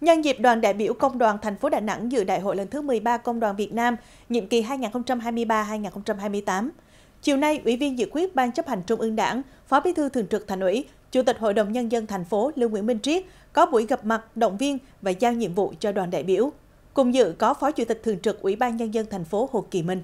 Nhân dịp đoàn đại biểu Công đoàn thành phố Đà Nẵng dự Đại hội lần thứ 13 Công đoàn Việt Nam, nhiệm kỳ 2023-2028, chiều nay, Ủy viên Dự khuyết Ban Chấp hành Trung ương Đảng, Phó Bí thư Thường trực Thành ủy, Chủ tịch Hội đồng Nhân dân thành phố Lưu Nguyễn Minh Triết có buổi gặp mặt, động viên và giao nhiệm vụ cho đoàn đại biểu. Cùng dự có Phó Chủ tịch Thường trực Ủy ban Nhân dân thành phố Hồ Kỳ Minh.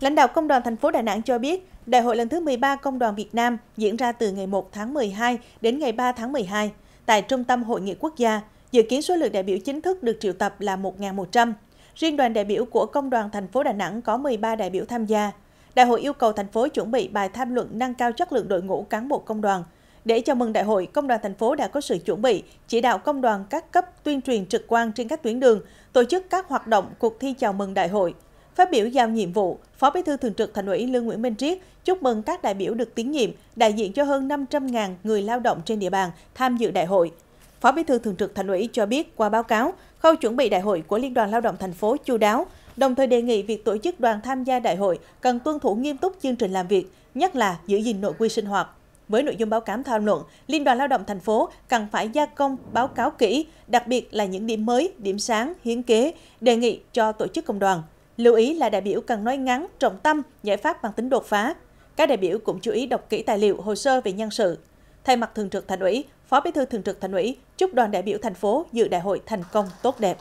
Lãnh đạo Công đoàn thành phố Đà Nẵng cho biết, Đại hội lần thứ 13 Công đoàn Việt Nam diễn ra từ ngày 1 tháng 12 đến ngày 3 tháng 12 tại Trung tâm Hội nghị Quốc gia. Dự kiến số lượng đại biểu chính thức được triệu tập là 1.100. Riêng đoàn đại biểu của Công đoàn thành phố Đà Nẵng có 13 đại biểu tham gia. Đại hội yêu cầu thành phố chuẩn bị bài tham luận nâng cao chất lượng đội ngũ cán bộ công đoàn. Để chào mừng đại hội, Công đoàn thành phố đã có sự chuẩn bị, chỉ đạo công đoàn các cấp tuyên truyền trực quan trên các tuyến đường, tổ chức các hoạt động cuộc thi chào mừng đại hội. Phát biểu giao nhiệm vụ, Phó Bí thư Thường trực Thành ủy Lưu Nguyễn Minh Triết chúc mừng các đại biểu được tín nhiệm, đại diện cho hơn 500.000 người lao động trên địa bàn tham dự đại hội. Phó Bí thư Thường trực Thành ủy cho biết qua báo cáo, khâu chuẩn bị đại hội của Liên đoàn Lao động thành phố chu đáo, đồng thời đề nghị việc tổ chức đoàn tham gia đại hội cần tuân thủ nghiêm túc chương trình làm việc, nhất là giữ gìn nội quy sinh hoạt. Với nội dung báo cáo thảo luận, Liên đoàn Lao động thành phố cần phải gia công báo cáo kỹ, đặc biệt là những điểm mới, điểm sáng, hiến kế, đề nghị cho tổ chức công đoàn. Lưu ý là đại biểu cần nói ngắn, trọng tâm, giải pháp mang tính đột phá. Các đại biểu cũng chú ý đọc kỹ tài liệu, hồ sơ về nhân sự. Thay mặt Thường trực Thành ủy, Phó Bí thư Thường trực Thành ủy chúc đoàn đại biểu thành phố dự đại hội thành công tốt đẹp.